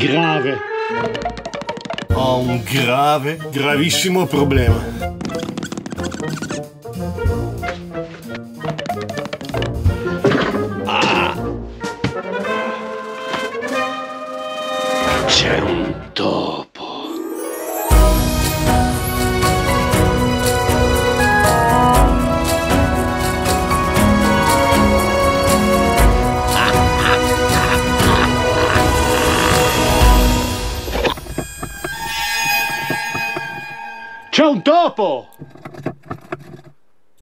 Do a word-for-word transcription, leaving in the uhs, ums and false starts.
grave. Ho un grave, gravissimo problema. Ah. C'è un topo. C'è un topo!